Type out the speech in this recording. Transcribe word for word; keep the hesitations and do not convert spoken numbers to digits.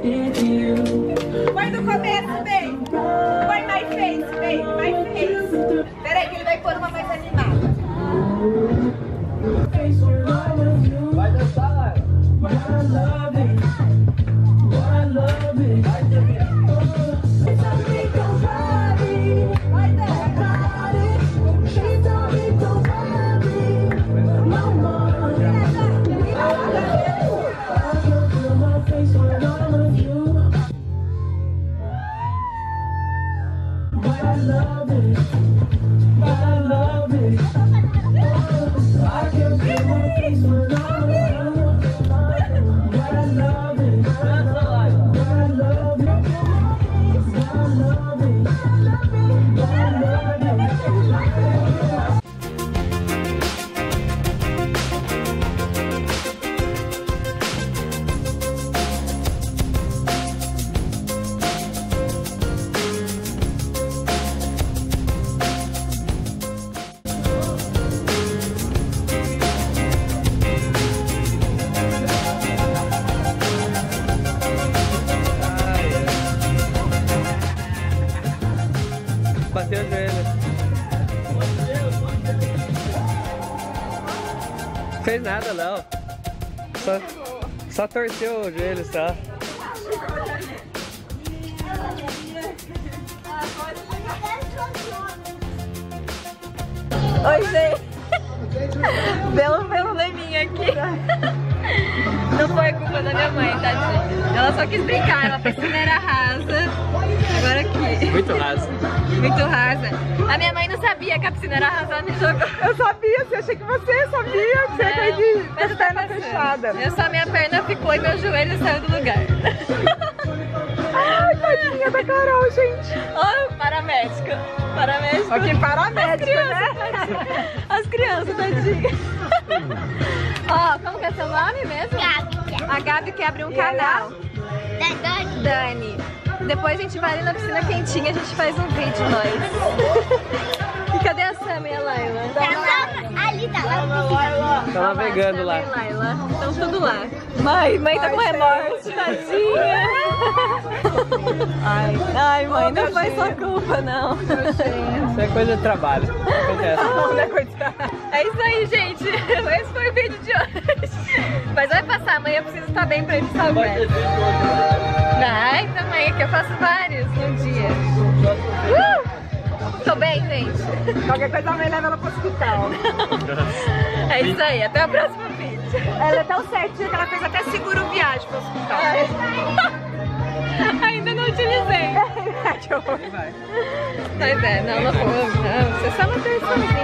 Põe do começo, baby. Põe My Face, baby. My Face. Pera aí que ele vai pôr uma mais animada. Vai dançar, Laila. Vai dançar, baby. Bateu o joelho. Fez nada não. Só, só torceu o joelho só. Oi, gente. Belo probleminha aqui. Não foi culpa da minha mãe, tá? Ela só quis brincar, ela pensou que era rasa. Agora aqui. Muito rasa. Muito rasa. A minha mãe não sabia que a piscina era rasa, ela me jogou. Eu sabia, eu achei que você sabia, que você foi de, mas de perna passando. Fechada. Eu só, minha perna ficou e meu joelho saiu do lugar. Ai, tadinha da Carol, gente. Ó, oh, paramédica. Paramédica. Ok, paramédica, né? As crianças, tadinha. Ó, oh, como que é seu nome mesmo? Gabi. A Gabi quer abrir um canal. Dani. Dani. Depois a gente vai ali na piscina quentinha, a gente faz um vídeo nós. E cadê a Sam e a Laila? Tá lá, ali tá lá na piscina. Tá navegando lá. Estão tudo lá. Mãe, mãe tá com remorso, tadinha. Ai, ai, mãe, não foi sua culpa, não. Isso é coisa de trabalho. Não é coisa de trabalho. É isso aí, gente. Esse foi o vídeo de hoje. Mas vai passar, amanhã eu preciso estar bem pra gente saber. Ai, também, que eu faço vários num dia. Uh! Tô bem, gente. Qualquer coisa, a mãe leva ela pro hospital. É isso aí, até o próximo vídeo. Ela é tão certinha que ela fez até seguro viagem pro hospital. É. Ainda não utilizei. Mas é, não, não vou. Não, você só não tem isso.